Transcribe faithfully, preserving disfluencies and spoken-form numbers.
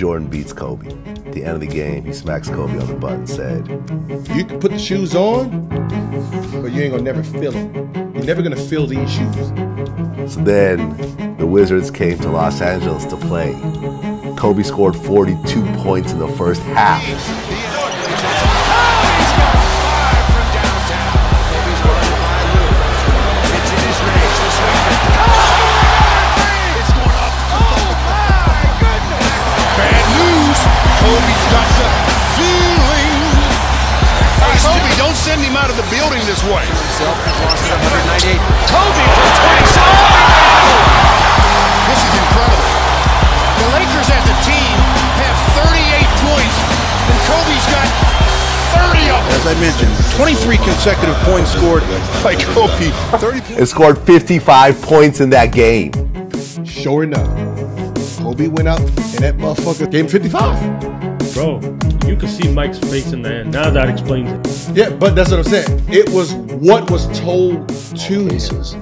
Jordan beats Kobe. At the end of the game, he smacks Kobe on the butt and said, "You can put the shoes on, but you ain't gonna never feel it. You're never gonna feel these shoes." So then the Wizards came to Los Angeles to play. Kobe scored forty-two points in the first half. Send him out of the building this way. Himself lost one ninety-eight. Kobe from twenty-seven. Oh! This is incredible. The Lakers as a team have thirty-eight points, and Kobe's got thirty of them. As I mentioned, twenty-three consecutive points scored by Kobe. thirty. It scored fifty-five points in that game. Sure enough, Kobe went up, and that motherfucker game fifty-five. Bro, you can see Mike's face in there. Now that explains it. Yeah, but that's what I'm saying. It was what was told to me.